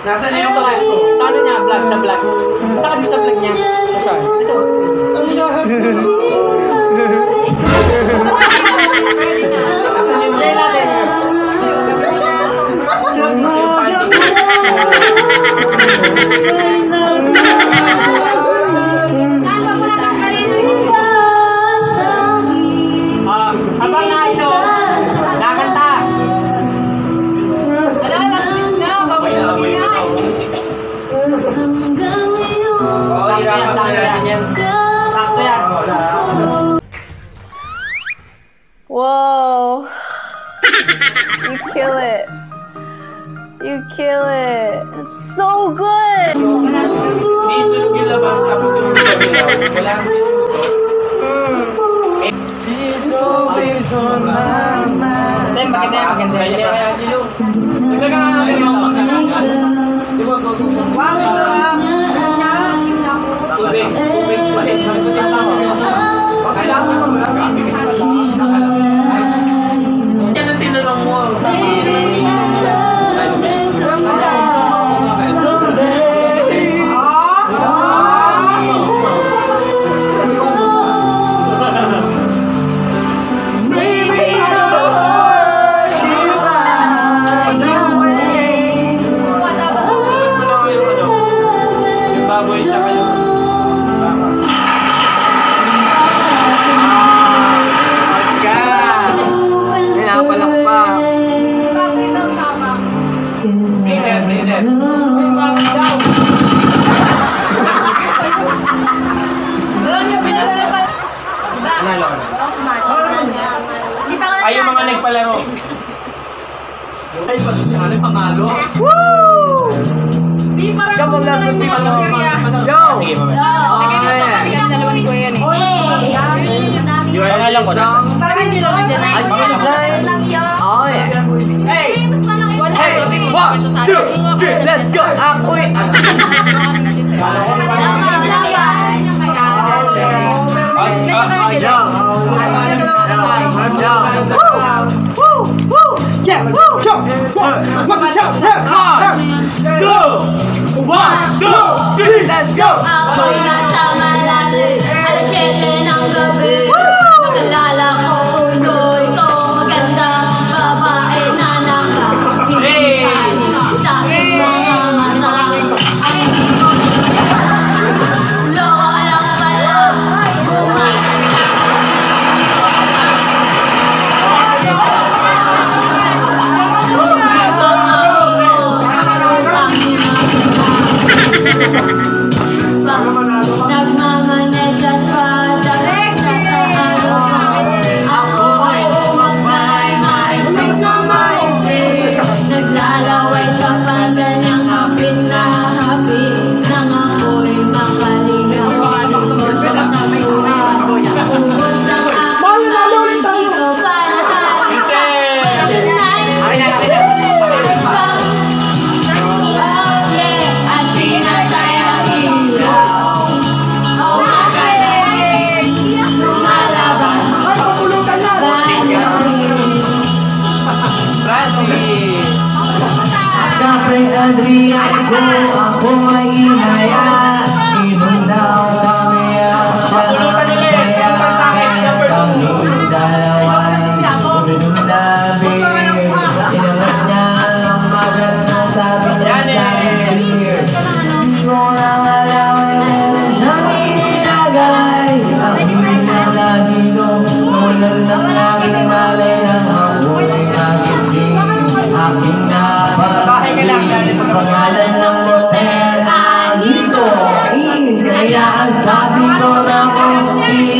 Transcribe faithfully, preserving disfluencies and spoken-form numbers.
Nasaan na yung class ko? Saan na niya? Vlog sa vlog. Saan din sa vlog niya? Saan? Ito. Ang lahat dito. Nasaan yung play natin? Habang na ito, nakanta. Whoa, you kill it, you kill it, it's so good! She's always on my mind. Then maganda yan, maganda yan. Tubig, tubig, malis, malis sa tiyang pasok niya siya. Kailangan mo lang kami sa kalang. Yan ang tinanong mo. Let's go! Ako'y ako! one, two, three, let's go! Ako'y kasama natin at siyempre ng gabi. Makalala ko puno ito maganda babae na nakakita. Now Adrian ko ako ay inaya. Inundaw kami ang siya kaya kami dalawa ng binundabi. Inangat niya ang magat sa sabi niya sa akin. Di ko nang alawin na siyang inilagay. Ang huling na lagi ko mulan ng aking malay ng hamunin ang ising aking napas. Pangalan ng hotel, anito. Kaya ang sabi ko na kung